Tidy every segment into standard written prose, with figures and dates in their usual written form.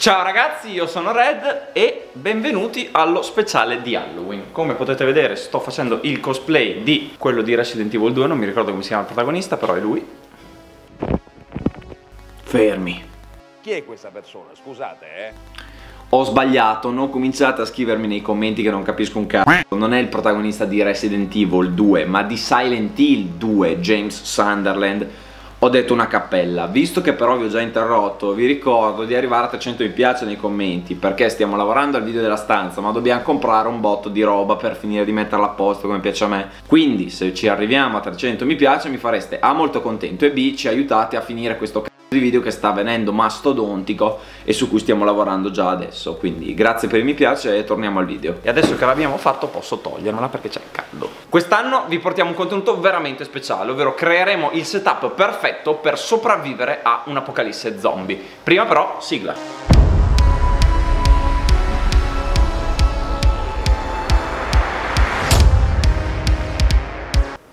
Ciao ragazzi, io sono Red e benvenuti allo speciale di Halloween. Come potete vedere sto facendo il cosplay di quello di Resident Evil 2, non mi ricordo come si chiama il protagonista, però è lui. Fermi. Chi è questa persona? Scusate, Ho sbagliato, non cominciate a scrivermi nei commenti che non capisco un cazzo. Non è il protagonista di Resident Evil 2, ma di Silent Hill 2, James Sunderland. Ho detto una cappella, visto che però vi ho già interrotto, vi ricordo di arrivare a 300 mi piace nei commenti, perché stiamo lavorando al video della stanza, ma dobbiamo comprare un botto di roba per finire di metterla a posto come piace a me. Quindi se ci arriviamo a 300 mi piace mi fareste A molto contento e B ci aiutate a finire questo cazzo di video che sta venendo mastodontico e su cui stiamo lavorando già adesso. Quindi grazie per il mi piace e torniamo al video. E adesso che l'abbiamo fatto posso togliermela perché c'è caldo. Quest'anno vi portiamo un contenuto veramente speciale, ovvero creeremo il setup perfetto per sopravvivere a un'apocalisse zombie. Prima però, sigla.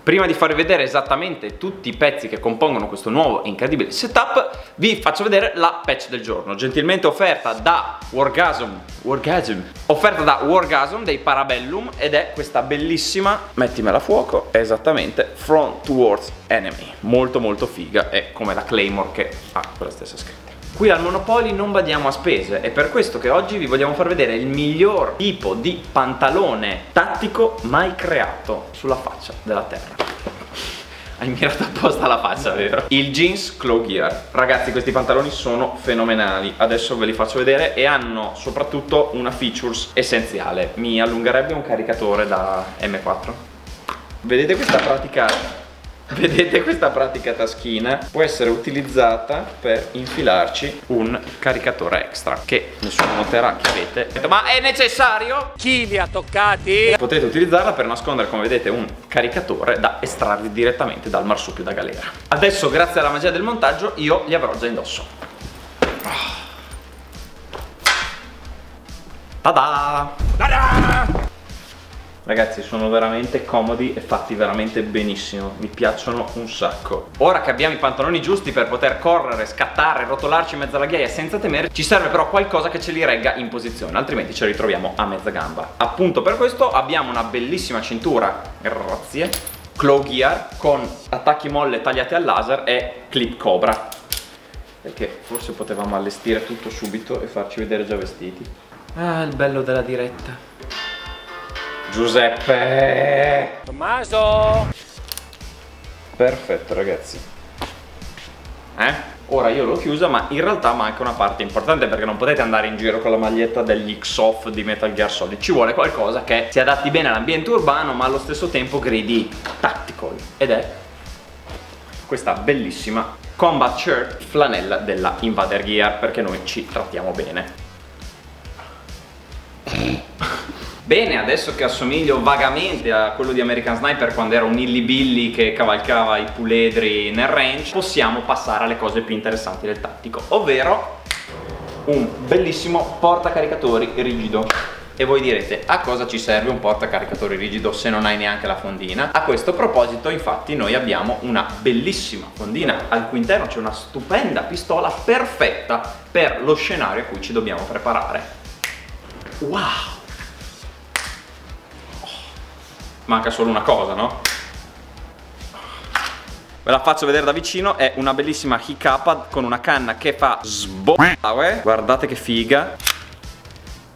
Prima di farvi vedere esattamente tutti i pezzi che compongono questo nuovo e incredibile setup, vi faccio vedere la patch del giorno, gentilmente offerta da Wargasm dei Parabellum, ed è questa bellissima, mettimela a fuoco, è esattamente Front Towards Enemy, molto molto figa, è come la Claymore che ha quella stessa scritta. Qui al Monopoly non badiamo a spese, è per questo che oggi vi vogliamo far vedere il miglior tipo di pantalone tattico mai creato sulla faccia della terra. Hai mirato apposta alla faccia, vero? Il jeans Claw Gear. Ragazzi, questi pantaloni sono fenomenali. Adesso ve li faccio vedere e hanno soprattutto una features essenziale. Mi allungherebbe un caricatore da M4. Vedete questa pratica taschina? Può essere utilizzata per infilarci un caricatore extra, che nessuno noterà che avete. Ma è necessario? Chi li ha toccati? Potete utilizzarla per nascondere, come vedete, un caricatore da estrarvi direttamente dal marsupio da galera. Adesso, grazie alla magia del montaggio, io li avrò già indosso. Ta-da! Ta-da! Ragazzi, sono veramente comodi e fatti veramente benissimo, mi piacciono un sacco. Ora che abbiamo i pantaloni giusti per poter correre, scattare, rotolarci in mezzo alla ghiaia senza temere, ci serve però qualcosa che ce li regga in posizione, altrimenti ce li troviamo a mezza gamba. Appunto per questo abbiamo una bellissima cintura, grazie, Claw Gear con attacchi molle tagliati al laser e clip cobra. Perché forse potevamo allestire tutto subito e farci vedere già vestiti. Ah, il bello della diretta. Giuseppe! Tommaso! Perfetto ragazzi. Ora io l'ho chiusa, ma in realtà manca una parte importante, perché non potete andare in giro con la maglietta degli X-Off di Metal Gear Solid. Ci vuole qualcosa che si adatti bene all'ambiente urbano, ma allo stesso tempo gridi tactical. Ed è questa bellissima combat shirt flanella della Invader Gear, perché noi ci trattiamo bene. Bene, adesso che assomiglio vagamente a quello di American Sniper quando era un illibilly che cavalcava i puledri nel range, possiamo passare alle cose più interessanti del tattico, ovvero un bellissimo portacaricatori rigido. E voi direte, a cosa ci serve un portacaricatori rigido se non hai neanche la fondina? A questo proposito, infatti, noi abbiamo una bellissima fondina, al cui interno c'è una stupenda pistola perfetta per lo scenario a cui ci dobbiamo preparare. Wow! Manca solo una cosa, no? Ve la faccio vedere da vicino, è una bellissima Hi-Capa con una canna che fa sboe. Guardate che figa.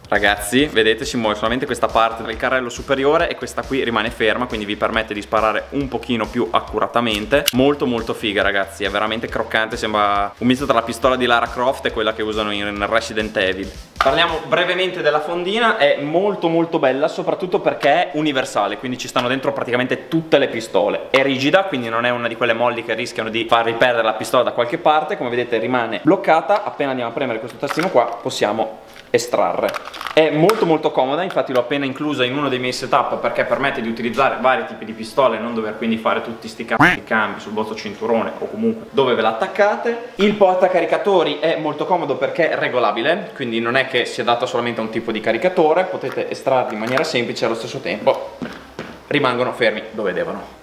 Ragazzi, vedete, si muove solamente questa parte del carrello superiore e questa qui rimane ferma, quindi vi permette di sparare un pochino più accuratamente. Molto molto figa ragazzi, è veramente croccante, sembra un misto tra la pistola di Lara Croft e quella che usano in Resident Evil. Parliamo brevemente della fondina, è molto molto bella soprattutto perché è universale, quindi ci stanno dentro praticamente tutte le pistole. È rigida, quindi non è una di quelle molli che rischiano di farvi perdere la pistola da qualche parte, come vedete rimane bloccata, appena andiamo a premere questo tastino qua possiamo estrarre. È molto molto comoda, infatti l'ho appena inclusa in uno dei miei setup perché permette di utilizzare vari tipi di pistole e non dover quindi fare tutti sti cambi sul vostro cinturone o comunque dove ve la attaccate. Il portacaricatori è molto comodo perché è regolabile, quindi non è che si adatta solamente a un tipo di caricatore, potete estrarli in maniera semplice e allo stesso tempo rimangono fermi dove devono.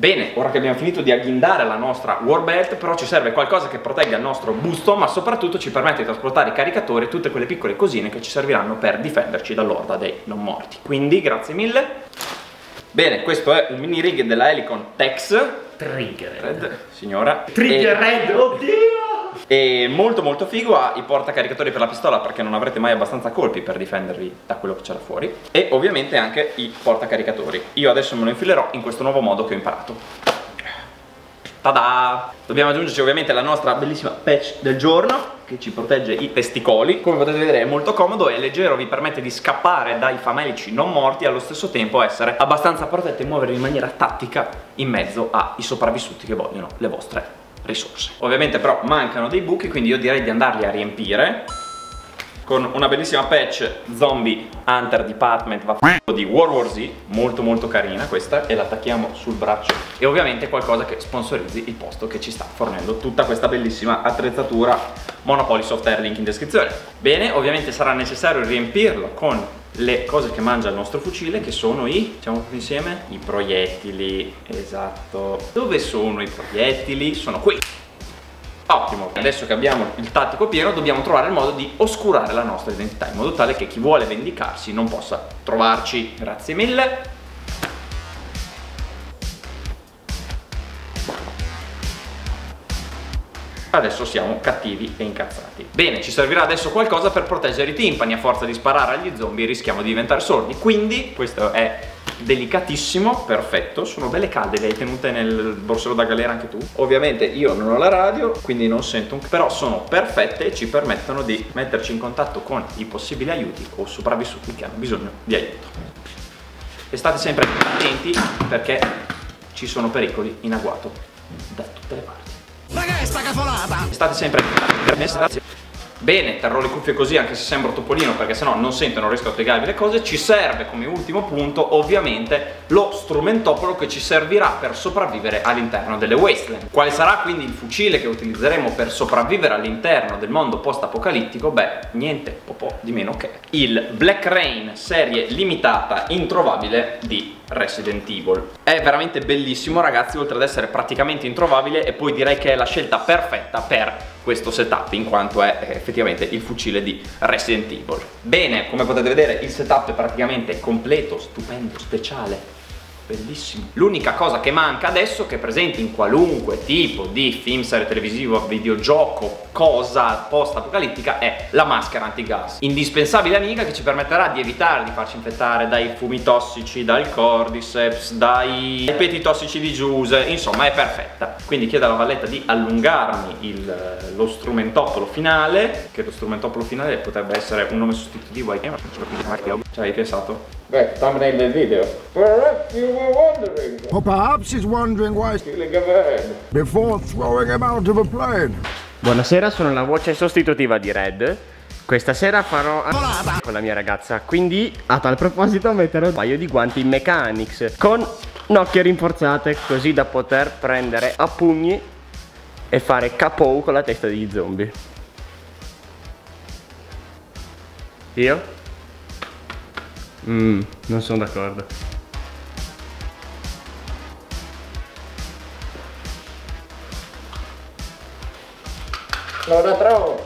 Bene, ora che abbiamo finito di agghindare la nostra Warbelt, però ci serve qualcosa che protegga il nostro busto, ma soprattutto ci permette di trasportare i caricatori e tutte quelle piccole cosine che ci serviranno per difenderci dall'orda dei non morti. Quindi, grazie mille. Bene, questo è un mini rig della Helicon Tex. Triggered, signora. Triggered, oddio! E molto molto figo, ha i portacaricatori per la pistola perché non avrete mai abbastanza colpi per difendervi da quello che c'è là fuori. E ovviamente anche i portacaricatori. Io adesso me lo infilerò in questo nuovo modo che ho imparato. Tada! Dobbiamo aggiungerci ovviamente la nostra bellissima patch del giorno che ci protegge i testicoli. Come potete vedere è molto comodo, è leggero, vi permette di scappare dai famelici non morti e allo stesso tempo essere abbastanza protetti e muovervi in maniera tattica in mezzo ai sopravvissuti che vogliono le vostre risorse. Ovviamente però mancano dei buchi, quindi io direi di andarli a riempire con una bellissima patch Zombie Hunter Department di World War Z, molto molto carina questa, e la attacchiamo sul braccio. E ovviamente qualcosa che sponsorizzi il posto che ci sta fornendo tutta questa bellissima attrezzatura. Monopoly Software, link in descrizione. Bene, ovviamente sarà necessario riempirlo con le cose che mangia il nostro fucile, che sono i, diciamo tutti insieme, i proiettili. Esatto. Dove sono i proiettili? Sono qui. Ottimo, adesso che abbiamo il tattico pieno dobbiamo trovare il modo di oscurare la nostra identità in modo tale che chi vuole vendicarsi non possa trovarci. Grazie mille. Adesso siamo cattivi e incazzati. Bene, ci servirà adesso qualcosa per proteggere i timpani. A forza di sparare agli zombie rischiamo di diventare sordi. Quindi, questo è delicatissimo, perfetto. Sono belle calde, le hai tenute nel borsello da galera anche tu. Ovviamente io non ho la radio, quindi non sento un... Però sono perfette e ci permettono di metterci in contatto con i possibili aiuti o sopravvissuti che hanno bisogno di aiuto. E state sempre attenti perché ci sono pericoli in agguato da tutte le parti. Ragazzi, sta cafolata! State sempre grazie. Bene, terrò le cuffie così anche se sembro Topolino, perché sennò non sento e non riesco a spiegarvi le cose. Ci serve come ultimo punto ovviamente lo strumentopolo che ci servirà per sopravvivere all'interno delle wasteland. Quale sarà quindi il fucile che utilizzeremo per sopravvivere all'interno del mondo post apocalittico? Beh, niente po' di meno che il Black Rain, serie limitata introvabile di Resident Evil. È veramente bellissimo ragazzi, oltre ad essere praticamente introvabile, e poi direi che è la scelta perfetta per questo setup in quanto è effettivamente il fucile di Resident Evil. Bene, come potete vedere il setup è praticamente completo, stupendo, speciale, bellissimo. L'unica cosa che manca adesso, che è presente in qualunque tipo di film, serie televisiva, videogioco, cosa post apocalittica, è la maschera antigas, indispensabile amica che ci permetterà di evitare di farci infettare dai fumi tossici, dal cordyceps, dai peti tossici di Giuse. Insomma è perfetta. Quindi chiedo alla Valletta di allungarmi lo strumentopolo finale, che lo strumentopolo finale potrebbe essere un nome sostitutivo ai Ci hai pensato? Beh, thumbnail del video. Perhaps you were wondering. Or perhaps he's wondering why stealing a van before throwing him out of a plane. Buonasera, sono la voce sostitutiva di Red. Questa sera farò con la mia ragazza, quindi a tal proposito metterò un paio di guanti Mechanix con nocche rinforzate, così da poter prendere a pugni e fare KO con la testa degli zombie. Io? Non sono d'accordo. Lara Croft.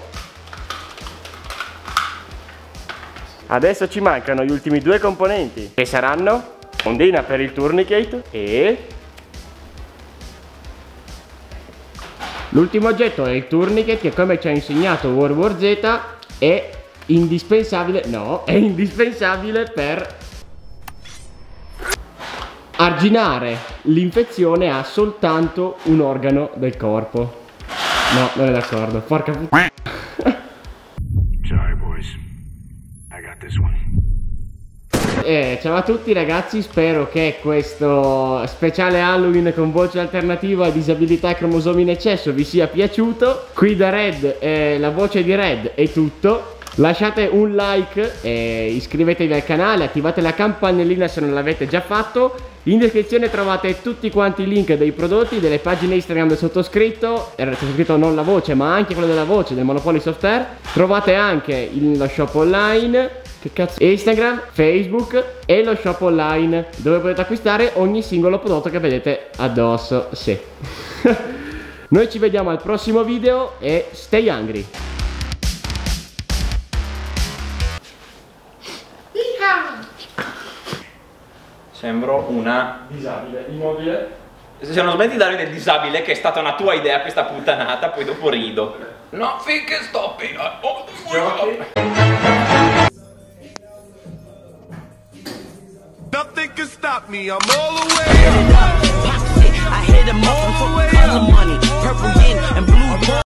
Adesso ci mancano gli ultimi due componenti, che saranno ondina per il tourniquet e... L'ultimo oggetto è il tourniquet, che come ci ha insegnato World War Z è... indispensabile, no, è indispensabile per arginare l'infezione a soltanto un organo del corpo. No, non è d'accordo, porca puttana. Sorry boys, I got this one. Ciao a tutti ragazzi, spero che questo speciale Halloween con voce alternativa a disabilità e cromosomi in eccesso vi sia piaciuto. Qui da Red, la voce di Red, è tutto. Lasciate un like e iscrivetevi al canale, attivate la campanellina se non l'avete già fatto. In descrizione trovate tutti quanti i link dei prodotti, delle pagine Instagram del sottoscritto, non la voce ma anche quella della voce del Monopoly Software. Trovate anche lo shop online, Che cazzo? Instagram, Facebook e lo shop online, dove potete acquistare ogni singolo prodotto che vedete addosso. Sì. Noi ci vediamo al prossimo video e stay hungry. Sembro una disabile, immobile. Se non smetti di dare del disabile, che è stata una tua idea questa puttanata, poi dopo rido. No, finché sto pina. Oh, nothing can stop me, I'm all the way. I hit him up and fuck the color money, purple yin and blue.